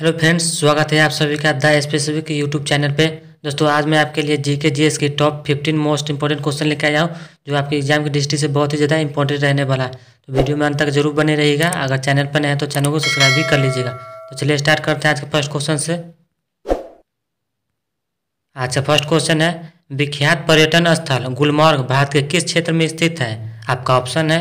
Hello friends, स्वागत है आप सभी का द स्पेसिफिक यूट्यूब चैनल पे। दोस्तों, आज मैं आपके लिए जीके जीएस की टॉप 15 मोस्ट इंपॉर्टेंट क्वेश्चन लेकर आया हूँ, जो आपके एग्जाम की दृष्टि से बहुत ही ज़्यादा इंपॉर्टेंट रहने वाला है। तो वीडियो में अंत तक जरूर बने रहिएगा। अगर चैनल पर नए हैं तो चैनल को सब्सक्राइब भी कर लीजिएगा। तो चलिए स्टार्ट करते हैं आज के फर्स्ट क्वेश्चन से। आज का फर्स्ट क्वेश्चन है, विख्यात पर्यटन स्थल गुलमार्ग भारत के किस क्षेत्र में स्थित है? आपका ऑप्शन है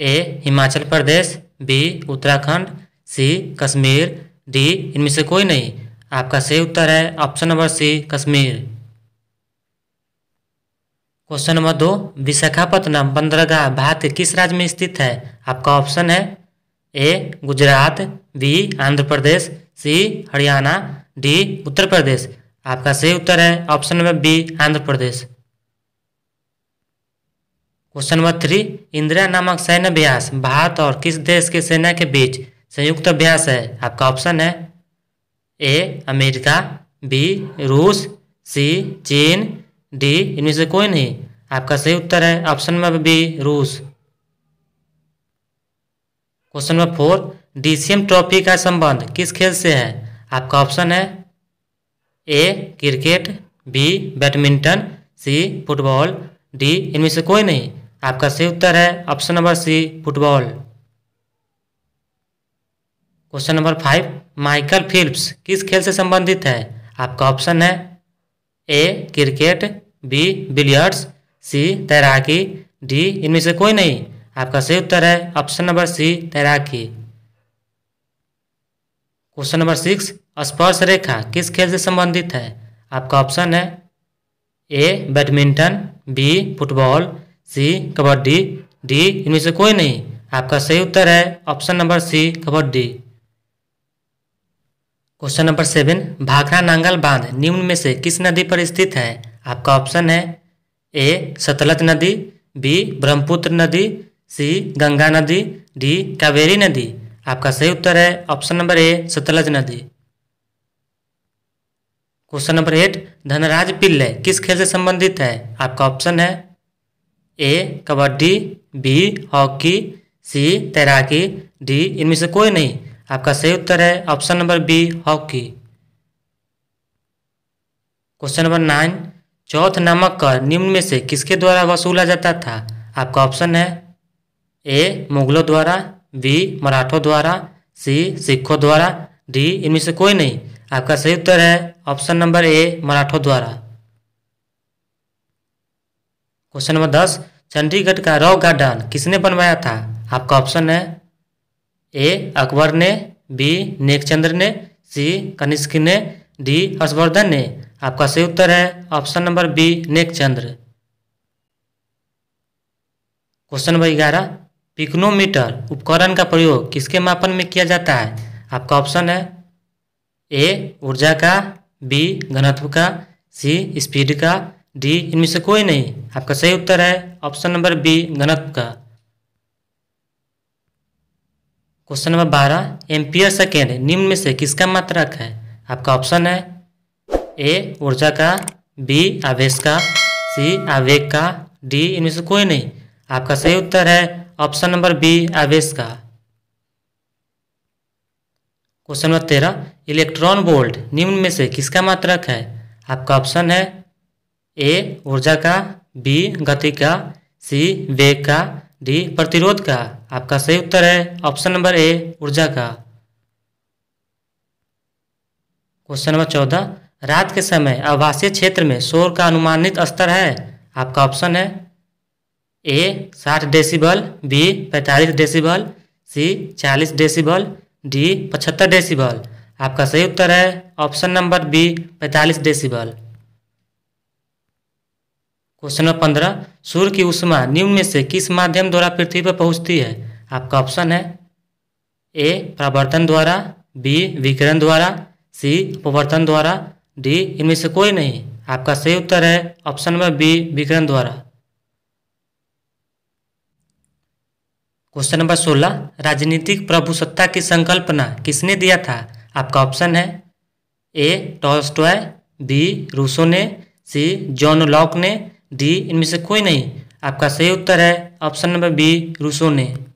A Himachal Pradesh, B Uttarakhand, C Kashmir, D इनमें से कोई नहीं। आपका सही उत्तर है option number C Kashmir. Question number 2, Visakhapatnam बंदरगाह भारत के किस राज्य में स्थित है? आपका ऑप्शन है A Gujarat, B Andhra Pradesh, C Haryana, D Uttar Pradesh. आपका सही उत्तर है option number B Andhra Pradesh. Question number 3, Indira नामक सैन्य अभ्यास भारत और किस देश के सेना के बीच संयुक्त अभ्यास है? आपका ऑप्शन है ए अमेरिका, बी रूस, सी चीन, डी इनमें से कोई नहीं। आपका सही उत्तर है ऑप्शन नंबर बी रूस। क्वेश्चन नंबर 4, डीसीएम ट्रॉफी का संबंध किस खेल से है? आपका ऑप्शन है A cricket, B badminton, C football, D इनमें से कोई नहीं। आपका सही उत्तर है option number C football. Question number 5, Michael Phelps किस खेल से संबंधित है? आपका ऑप्शन है A cricket, B billiards, C तैराकी, डी इनमें से कोई नहीं। आपका सही उत्तर है ऑप्शन नंबर सी तैराकी। क्वेश्चन नंबर 6, स्पर्श रेखा किस खेल से संबंधित है? आपका ऑप्शन है A badminton, B football, C kabaddi, D इनमें से कोई नहीं। आपका सही उत्तर है option number C kabaddi. Question number 7, Bhakra Nangal बांध निम्न में से किस नदी पर स्थित है? आपका ऑप्शन है ए सतलज नदी, बी ब्रह्मपुत्र नदी, सी गंगा नदी, डी कावेरी नदी। आपका सही उत्तर है ऑप्शन नंबर ए सतलज नदी। क्वेश्चन नंबर 8, धनराज पिल्ले किस खेल से संबंधित है? आपका ऑप्शन है A kabaddi, B hockey, C तैराकी, डी इनमें से कोई नहीं। आपका सही उत्तर है option number B hockey. Question number 9, चौथ नामक कर निम्न में से किसके द्वारा वसूला जाता था? आपका ऑप्शन है ए मुगलों द्वारा, बी मराठों द्वारा, सी सिखों द्वारा, डी इनमें से कोई नहीं। आपका सही उत्तर है ऑप्शन नंबर ए मराठों द्वारा। क्वेश्चन नंबर 10, चंडीगढ़ का रॉक गार्डन किसने बनवाया था? आपका ऑप्शन है ए अकबर ने, बी नेकचंद्र ने, सी कनिष्क ने, डी हर्षवर्धन ने। आपका सही उत्तर है option number B Nekchandra. Question number 11, pycnometer उपकरण का प्रयोग किसके मापन में किया जाता है? आपका ऑप्शन है ए ऊर्जा का, बी घनत्व का, सी स्पीड का, डी इनमें से कोई नहीं। आपका सही उत्तर है ऑप्शन नंबर बी घनत्व का। क्वेश्चन नंबर 12, एम्पियर सेकेंड निम्न में से किसका मात्रक है? आपका ऑप्शन है ए ऊर्जा का, बी आवेश का, सी आवेग का, डी इनमें से कोई नहीं। आपका सही उत्तर है ऑप्शन नंबर बी आवेश का। क्वेश्चन नंबर 13, इलेक्ट्रॉन वोल्ट निम्न में से किसका मात्रक है? आपका ऑप्शन है ए ऊर्जा का, बी गति का, सी वेग का, डी प्रतिरोध का। आपका सही उत्तर है ऑप्शन नंबर ए ऊर्जा का। क्वेश्चन नंबर 14, रात के समय आवासीय क्षेत्र में शोर का अनुमानित स्तर है? आपका ऑप्शन है A 60 decibel, B 45 decibel, C 40 decibel, D 75 decibel. आपका सही उत्तर है option number B 45 decibel. Question number 15, सूर्य की ऊष्मा निम्न में से किस माध्यम द्वारा पृथ्वी पर पहुंचती है? आपका ऑप्शन है ए परावर्तन द्वारा, बी विकिरण द्वारा, सी अपवर्तन द्वारा, डी इनमें से कोई नहीं। आपका सही उत्तर है ऑप्शन नंबर बी विकिरण द्वारा। क्वेश्चन नंबर 16, राजनीतिक प्रभुसत्ता की संकल्पना किसने दिया था? आपका ऑप्शन है ए टॉल्स्टॉय, बी रूसो ने, सी जॉन लॉक ने, डी इनमें से कोई नहीं। आपका सही उत्तर है ऑप्शन नंबर बी रूसो ने।